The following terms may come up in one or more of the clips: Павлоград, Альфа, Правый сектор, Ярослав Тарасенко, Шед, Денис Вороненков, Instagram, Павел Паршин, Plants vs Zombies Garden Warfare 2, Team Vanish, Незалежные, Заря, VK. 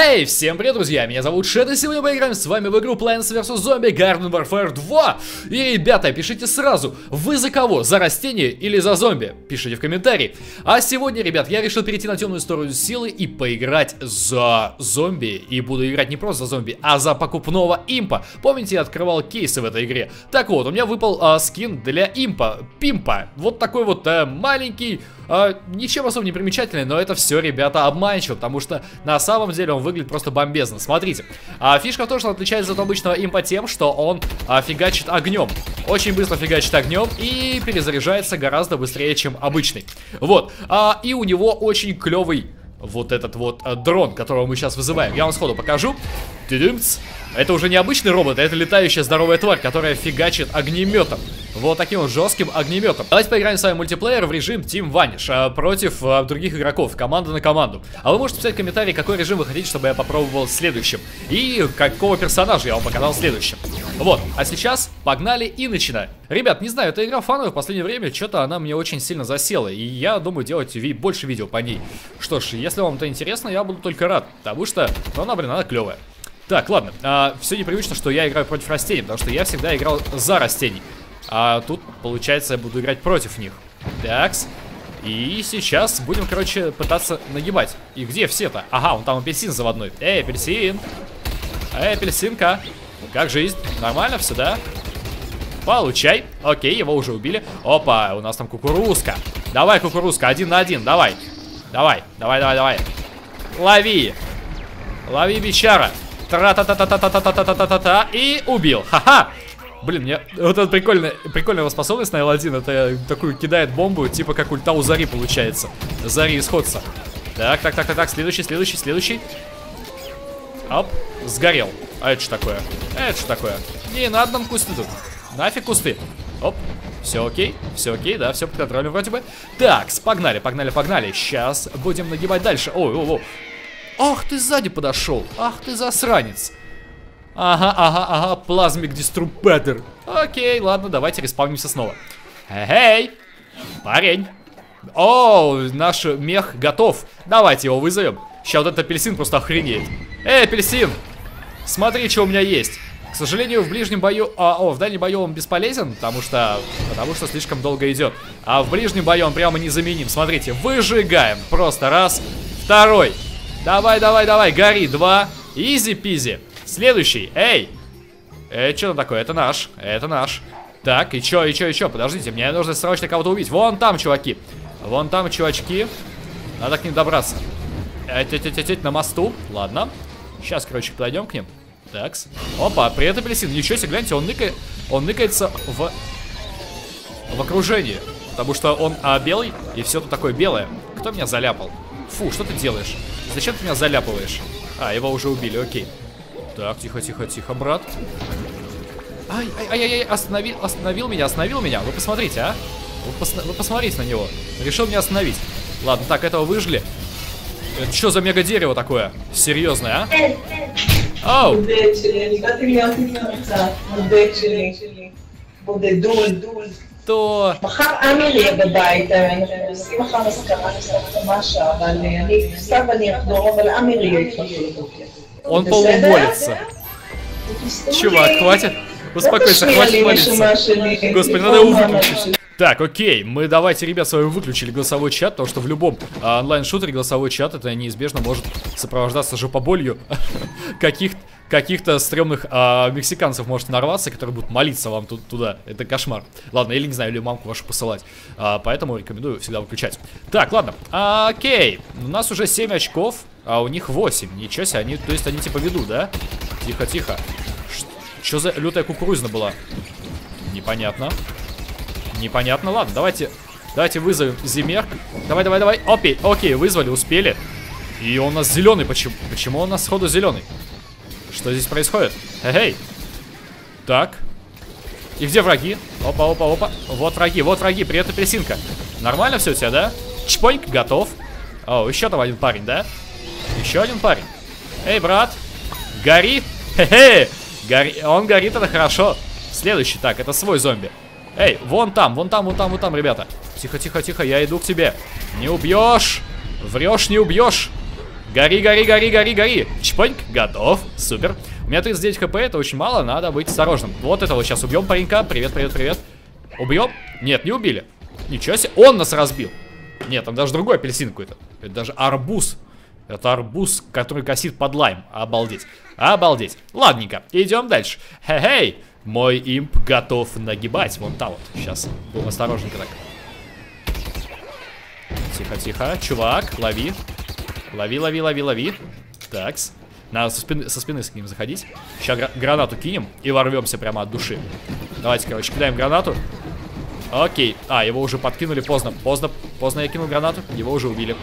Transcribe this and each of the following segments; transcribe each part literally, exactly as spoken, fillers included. Эй, hey, всем привет, друзья! Меня зовут Шет, и сегодня мы играем с вами в игру Plants versus. Zombies Garden Warfare два. И, ребята, пишите сразу, вы за кого? За растение или за зомби? Пишите в комментарии. А сегодня, ребят, я решил перейти на темную сторону силы и поиграть за зомби. И буду играть не просто за зомби, а за покупного импа. Помните, я открывал кейсы в этой игре. Так вот, у меня выпал а, скин для импа, пимпа. Вот такой вот а, маленький, а, ничем особо не примечательный, но это все, ребята, обманчиво, потому что на самом деле он выглядит просто бомбезно. Смотрите, а, фишка в том, что он отличается от обычного импа тем, что он а, фигачит огнем. Очень быстро фигачит огнем и перезаряжается гораздо быстрее, чем обычный. Вот, а, и у него очень клевый вот этот вот а, дрон, которого мы сейчас вызываем. Я вам сходу покажу. Это уже не обычный робот, это летающая здоровая тварь, которая фигачит огнеметом. Вот таким вот жестким огнеметом. Давайте поиграем с вами в мультиплеер в режим Team Vanish против а, других игроков, команда на команду. А вы можете писать в комментарии, какой режим вы хотите, чтобы я попробовал в следующем. И какого персонажа я вам показал в следующем. Вот, а сейчас погнали и начинаем. Ребят, не знаю, эта игра фановая в последнее время, что-то она мне очень сильно засела. И я думаю делать ви больше видео по ней. Что ж, если вам это интересно, я буду только рад. Потому что, ну она, блин, она клевая. Так, ладно, а, все непривычно, что я играю против растений, потому что я всегда играл за растений. А тут, получается, я буду играть против них. Такс. И сейчас будем, короче, пытаться нагибать. И где все-то? Ага, вон там апельсин заводной. Эй, апельсин! Эй, апельсинка! Как жизнь? Нормально все, да? Получай. Окей, его уже убили. Опа, у нас там кукурузка. Давай, кукурузка, один на один, давай. Давай, давай, давай, давай. Лови! Лови, бичара! Тра-та-та-та-та-та-та-та-та-та-та-та. И убил. Ха-ха. Блин, мне вот эта прикольная, прикольная его способность на эл один. Это такую кидает бомбу, типа как ульта у Зари получается. Зари исходца. Так, так, так, так, так. Следующий, следующий, следующий. Оп. Сгорел. А это что такое? А это что такое? Не, на одном кусты тут. Нафиг кусты. Оп. Все окей, все окей, да, все под контролем вроде бы. Так, погнали, погнали, погнали. Сейчас будем нагибать дальше. Ой, ой, ой. Ах ты сзади подошел, ах ты засранец. Ага, ага, ага, плазмик диструбатор. Окей, ладно, давайте респавнимся снова. Эй, парень. О, наш мех готов. Давайте его вызовем. Сейчас вот этот апельсин просто охренеет. Эй, апельсин, смотри, что у меня есть. К сожалению, в ближнем бою... А, о, в дальнем бою он бесполезен, потому что... Потому что слишком долго идет. А в ближнем бою он прямо незаменим. Смотрите, выжигаем. Просто раз, второй. Давай, давай, давай, гори, два. Изи-пизи. Следующий, эй. Э, что там такое? Это наш, это наш. Так, и чё, и чё, и чё? Подождите, мне нужно срочно кого-то убить. Вон там, чуваки. Вон там, чувачки. Надо к ним добраться. Эть-эть-эть-эть, на мосту. Ладно. Сейчас, короче, подойдем к ним. Такс. Опа, привет, апельсин. Ничего себе, гляньте, он, ныкает, он ныкается в... в окружении. Потому что он а, белый, и все тут такое белое. Кто меня заляпал? Фу, что ты делаешь? Зачем ты меня заляпываешь? А, его уже убили, окей. Так, тихо-тихо-тихо, брат. Ай-ай-ай-ай, остановил, остановил меня, остановил меня. Вы посмотрите, а? Вы, пос, вы посмотрите на него. Решил меня остановить. Ладно, так, этого выжгли. Это что за мега-дерево такое? Серьезное, а? Оу! То... Он полумолится. Чувак, хватит. Успокойся, хватит молиться. Господи, надо его выключить. Так, окей, мы давайте, ребят, с вами выключили голосовой чат, потому что в любом а, онлайн-шутере голосовой чат это неизбежно может сопровождаться жопоболью каких-то каких-то стрёмных а, мексиканцев может нарваться, которые будут молиться вам тут туда. Это кошмар. Ладно, или не знаю, или мамку вашу посылать. А, поэтому рекомендую всегда выключать. Так, ладно. А, окей. У нас уже семь очков, а у них восемь. Ничего себе, они, то есть они типа ведут, да? Тихо-тихо. Что за лютая кукурузна была? Непонятно. Непонятно. Ладно, давайте, давайте вызовем Зимер. Давай-давай-давай. Опей. Окей, вызвали, успели. И он у нас зеленый. Почему, почему он у нас сходу зеленый? Что здесь происходит? Эй, так. И где враги? Опа, опа, опа. Вот враги, вот враги. Привет, апельсинка. Нормально все у тебя, да? Чпоньк, готов. О, еще там один парень, да? Еще один парень. Эй, брат. Гори. Хе-хе. Гори. Он горит, это хорошо. Следующий, так, это свой зомби. Эй, вон там, вон там, вон там, вон там, ребята. Тихо, тихо, тихо, я иду к тебе. Не убьешь. Врешь, не убьешь. Гори, гори, гори, гори, гори. Чпоньк, готов. Супер. У меня тридцать девять хп, это очень мало, надо быть осторожным. Вот этого сейчас убьем паренька. Привет, привет, привет. Убьем? Нет, не убили. Ничего себе, он нас разбил. Нет, там даже другой апельсин какой-то. Это даже арбуз. Это арбуз, который косит под лайм. Обалдеть. Обалдеть. Ладненько, идем дальше. Хе-хей. Мой имп готов нагибать. Вон там вот. Сейчас. Будем осторожненько так. Тихо-тихо. Чувак, лови. Лови, лови, лови, лови. Такс. Надо со спины, со спины с ним заходить. Сейчас гра гранату кинем и ворвемся прямо от души. Давайте, короче, кидаем гранату. Окей. А, его уже подкинули поздно. Поздно. Поздно я кинул гранату. Его уже убили.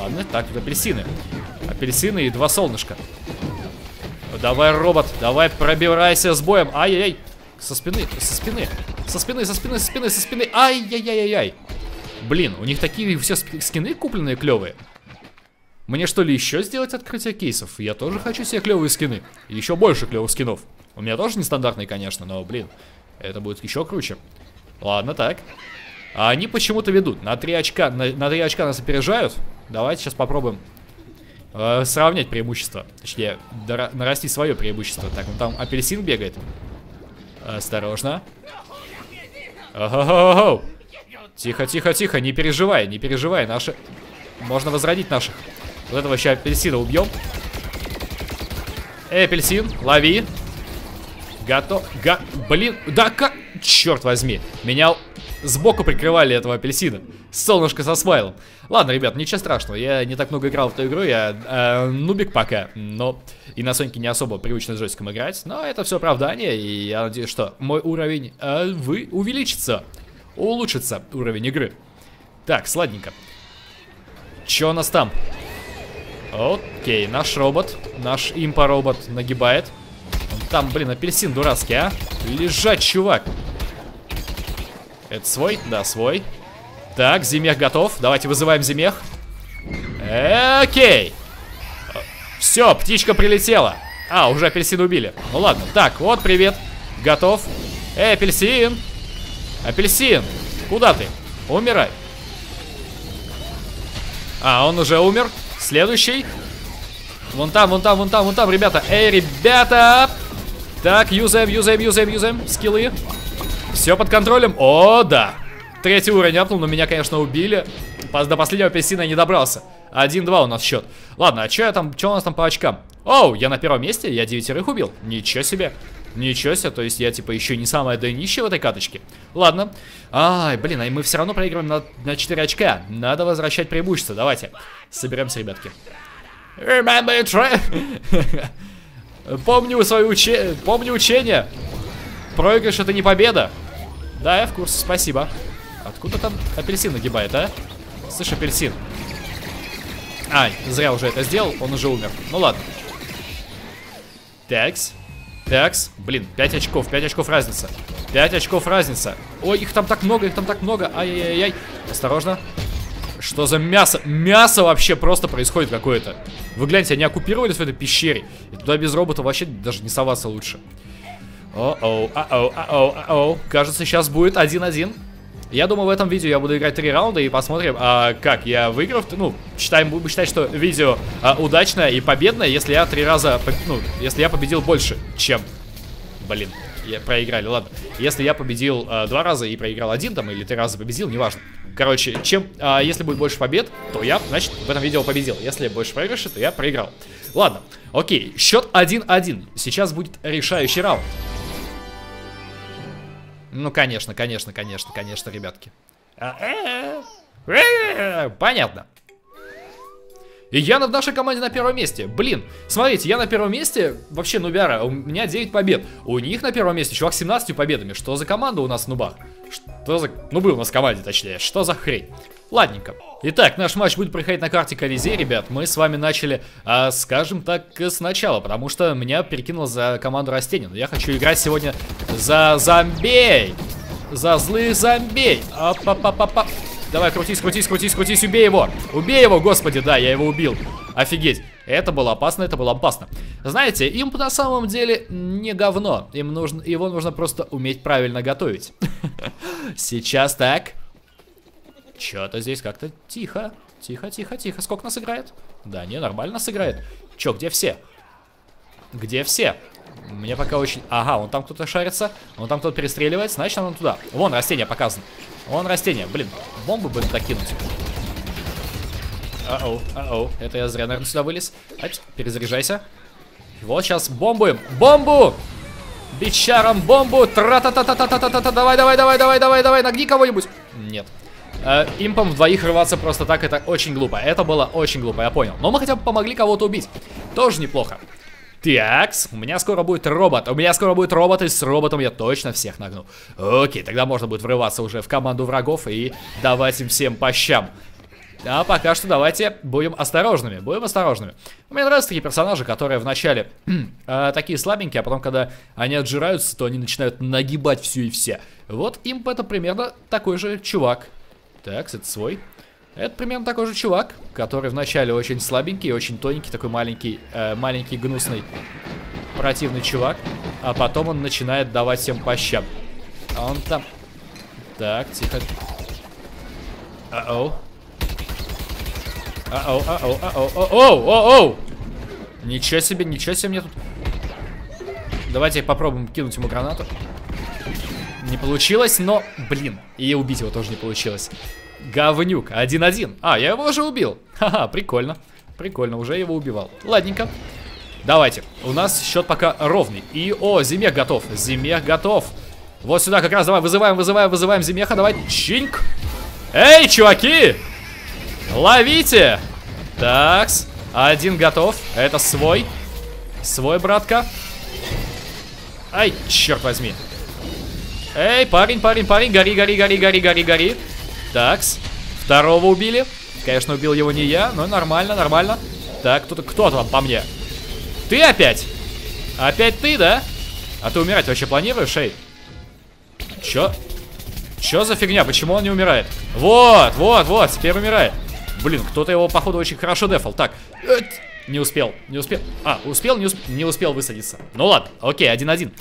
Ладно. Так, тут апельсины. Апельсины и два солнышка. Давай, робот, давай пробирайся с боем. Ай-яй-яй. Со спины, со спины. Со спины, со спины, со спины, со спины. Ай-яй-яй-яй-яй. Блин, у них такие все скины купленные клевые. Мне что ли еще сделать открытие кейсов? Я тоже хочу себе клевые скины. Еще больше клевых скинов. У меня тоже нестандартные, конечно, но, блин, это будет еще круче. Ладно, так. А они почему-то ведут. На три очка, на, на три очка нас опережают. Давайте сейчас попробуем сравнять преимущество. Точнее, нарастить свое преимущество. Так, он там апельсин бегает. Осторожно. Тихо, тихо, тихо, не переживай, не переживай. Наши... Можно возродить наших. Вот этого сейчас апельсина убьем. Эй, апельсин, лови. Готов. Го... Блин, да как... Черт возьми, меня... Сбоку прикрывали этого апельсина. Солнышко со смайлом. Ладно, ребят, ничего страшного. Я не так много играл в эту игру. Я э, нубик пока. Но и на Соньке не особо привычно с джойстиком играть. Но это все оправдание. И я надеюсь, что мой уровень э, вы увеличится. Улучшится уровень игры. Так, сладненько. Че у нас там? Окей, наш робот. Наш импоробот нагибает. Там, блин, апельсин дурацкий, а. Лежать, чувак. Это свой? Да, свой. Так, Зимех готов. Давайте вызываем Зимех. Окей. Все, птичка прилетела. А, уже апельсин убили. Ну ладно. Так, вот, привет. Готов. Эй, апельсин. Апельсин. Куда ты? Умирай. А, он уже умер. Следующий. Вон там, вон там, вон там, вон там, ребята. Эй, ребята. Так, юзаем, юзаем, юзаем, юзаем. Скиллы. Все под контролем. О, да. Третий уровень апнул, но меня, конечно, убили. До последнего апельсина я не добрался. один-два у нас счет. Ладно, а что я там, что у нас там по очкам? Оу, я на первом месте, я девятерых убил. Ничего себе. Ничего себе, то есть я, типа, еще не самая днище в этой каточке. Ладно. Ай, блин, а мы все равно проигрываем на, на четыре очка. Надо возвращать преимущество. Давайте. Соберемся, ребятки. Помню свое учение. Помню учение. Проигрыш — это не победа. Да, я в курсе, спасибо. Откуда там апельсин нагибает, а? Слышь, апельсин. Ай, зря уже это сделал, он уже умер. Ну ладно. Такс, такс. Блин, пять очков, пять очков разница. пять очков разница. Ой, их там так много, их там так много. Ай-яй-яй. Осторожно. Что за мясо? Мясо вообще просто происходит какое-то. Вы гляньте, они оккупировались в этой пещере. И туда без робота вообще даже не соваться лучше. О-оу, а-оу, а-оу, а-оу. Кажется, сейчас будет один-один. Я думаю, в этом видео я буду играть три раунда и посмотрим, а, как я выиграл. Ну, считаем, будем считать, что видео а, удачное и победное, если я три раза, ну, если я победил больше, чем... Блин, я проиграли, ладно. Если я победил а, два раза и проиграл один, там, или три раза победил, неважно. Короче, чем, а, если будет больше побед, то я, значит, в этом видео победил. Если больше проигрышей, то я проиграл. Ладно, окей, счет один-один. Сейчас будет решающий раунд. Ну, конечно, конечно, конечно, конечно, ребятки. Понятно. И я в нашей команде на первом месте. Блин, смотрите, я на первом месте. Вообще, нубяра, у меня девять побед. У них на первом месте, чувак, с семнадцатью победами. Что за команда у нас, нуба? Что за... Нубы у нас в команде, точнее. Что за хрень? Ладненько. Итак, наш матч будет проходить на карте Колизей, ребят. Мы с вами начали, а, скажем так, сначала, потому что меня перекинуло за команду растений. Но я хочу играть сегодня за зомбей. За злых зомбей. Оп-оп-оп-оп. Давай, крутись, крутись, крутись, крутись, убей его. Убей его, господи, да, я его убил. Офигеть. Это было опасно, это было опасно. Знаете, им на самом деле не говно. Им нужно, его нужно просто уметь правильно готовить. Сейчас так... Что-то здесь как-то тихо. Тихо, тихо, тихо. Сколько нас играет? Да, не, нормально нас играет. Че, где все? Где все? Мне пока очень... Ага, вон там кто-то шарится. Вон там кто-то перестреливает. Значит, надо туда. Вон растение показано. Вон растение. Блин, бомбы бы докинуть. А-оу, а-оу. Это я зря, наверное, сюда вылез. Ать, перезаряжайся. Вот сейчас бомбуем. Бомбу! Бичаром бомбу! Тра-та-та-та-та-та-та-та-та! Давай, давай, давай, давай, давай, давай, нагни кого-нибудь! Нет. Э, импом вдвоих рваться просто так, это очень глупо. Это было очень глупо, я понял. Но мы хотя бы помогли кого-то убить. Тоже неплохо. Такс, у меня скоро будет робот. У меня скоро будет робот, и с роботом я точно всех нагну. Окей, тогда можно будет врываться уже в команду врагов и давать им всем по щам. А пока что давайте будем осторожными, будем осторожными. Мне нравятся такие персонажи, которые вначале э, такие слабенькие, а потом, когда они отжираются, то они начинают нагибать всю и все. Вот им это примерно такой же чувак. Так, это свой. Это примерно такой же чувак, который вначале очень слабенький, очень тоненький, такой маленький, э, маленький, гнусный, противный чувак. А потом он начинает давать всем по щам. А он там... Так, тихо. А-оу. А-оу, а-оу, а-оу, а-оу, а-оу! Ничего себе, ничего себе мне тут. Давайте попробуем кинуть ему гранату. Не получилось, но, блин, и убить его тоже не получилось. Говнюк, один-один. А, я его уже убил. Ха-ха, прикольно. Прикольно, уже его убивал. Ладненько. Давайте, у нас счет пока ровный. И, о, Зимех готов, Зимех готов. Вот сюда как раз, давай, вызываем, вызываем, вызываем Зимеха, давай, чинк. Эй, чуваки! Ловите! Такс, один готов. Это свой. Свой, братка. Ай, черт возьми. Эй, парень, парень, парень, гори, гори, гори, гори, гори, гори. Такс, второго убили. Конечно, убил его не я, но нормально, нормально. Так, кто-то, кто там по мне? Ты опять? Опять ты, да? А ты умирать вообще планируешь, эй? Чё? Чё за фигня? Почему он не умирает? Вот, вот, вот, теперь умирает. Блин, кто-то его, походу, очень хорошо дефал. Так, не успел, не успел. А, успел, не, усп... не успел высадиться. Ну ладно, окей, один-один.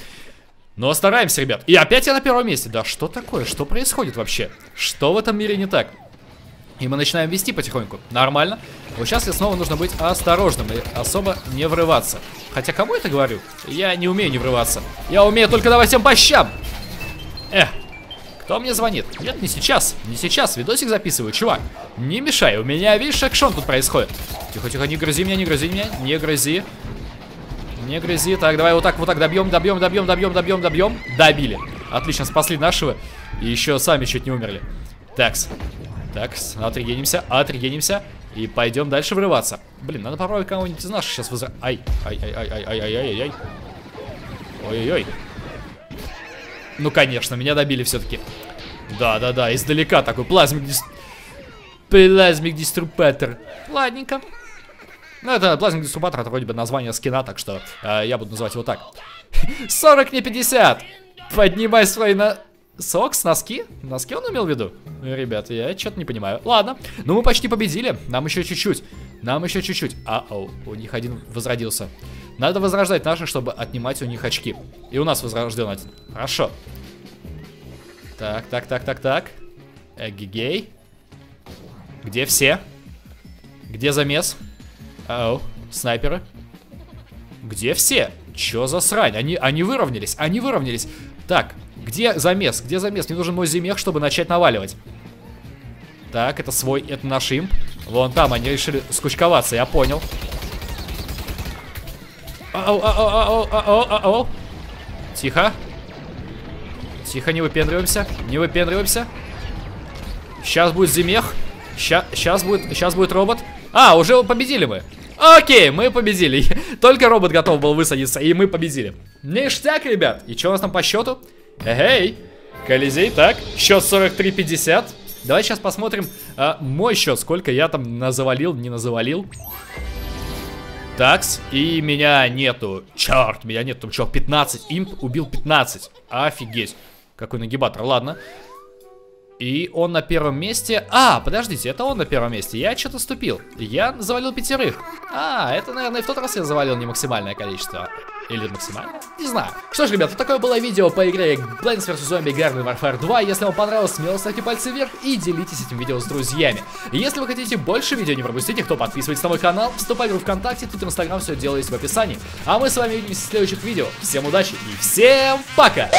Но стараемся, ребят. И опять я на первом месте. Да что такое? Что происходит вообще? Что в этом мире не так? И мы начинаем вести потихоньку. Нормально. Вот сейчас мне снова нужно быть осторожным и особо не врываться. Хотя кому это говорю? Я не умею не врываться. Я умею только давать всем по щам. Эх. Кто мне звонит? Нет, не сейчас, не сейчас, видосик записываю, чувак. Не мешай, у меня, видишь, экшон тут происходит. Тихо-тихо, не грызи меня, не грызи меня, не грызи. Не грызи, так, давай вот так, вот так, добьем, добьем, добьем, добьем, добьем, добьем. Добили, отлично, спасли нашего. И еще сами чуть не умерли. Такс, такс, отрегенимся, отрегенимся. И пойдем дальше врываться. Блин, надо попробовать кого-нибудь из наших сейчас вызов... Ай, ай, ай, ай, ай, ай, ай, ай, ай. Ой-ой-ой. Ну, конечно, меня добили все-таки. Да-да-да, издалека такой плазмик дис... Плазмик диструпатор. Ладненько. Ну, это плазмик диструпатор, это вроде бы название скина, так что э, я буду называть его так. сорок не пятьдесят. Поднимай свои на... Сокс, носки? Носки он имел в виду? Ребят, я что-то не понимаю. Ладно, ну мы почти победили. Нам еще чуть-чуть. Нам еще чуть-чуть. А-оу, у них один возродился. Надо возрождать наших, чтобы отнимать у них очки. И у нас возрожден один. Хорошо. Так, так, так, так, так. Эгегей. Где все? Где замес? А-оу, снайперы. Где все? Чё за срань? Они, они выровнялись, они выровнялись. Так, где замес? Где замес? Мне нужен мой Зимех, чтобы начать наваливать. Так, это свой, это наш имп. Вон там они решили скучковаться, я понял. Ау, ау, ау, ау, ау, ау. Тихо. Тихо, не выпендриваемся. Не выпендриваемся. Сейчас будет Зимех. Ща, сейчас, будет, сейчас будет робот. А, уже победили мы. Окей, мы победили. Только робот готов был высадиться, и мы победили. Ништяк, ребят. И что у нас там по счету? Эй, Колизей, так. Счет сорок три пятьдесят. Давай сейчас посмотрим а, мой счет. Сколько я там назавалил, не назавалил. Такс, и меня нету. Черт, меня нету, там что, пятнадцать. Имп убил пятнадцать, офигеть. Какой нагибатор, ладно. И он на первом месте. А, подождите, это он на первом месте. Я что-то ступил, я завалил пятерых. А, это, наверное, и в тот раз я завалил не максимальное количество. Или максимально? Не знаю. Что ж, ребята, такое было видео по игре Plants versus. Zombies Garden Warfare два. Если вам понравилось, смело ставьте пальцы вверх и делитесь этим видео с друзьями. Если вы хотите больше видео не пропустить, кто подписывается на мой канал, вступай в группу ВКонтакте, тут Инстаграм, все делается в описании. А мы с вами увидимся в следующих видео. Всем удачи и всем пока!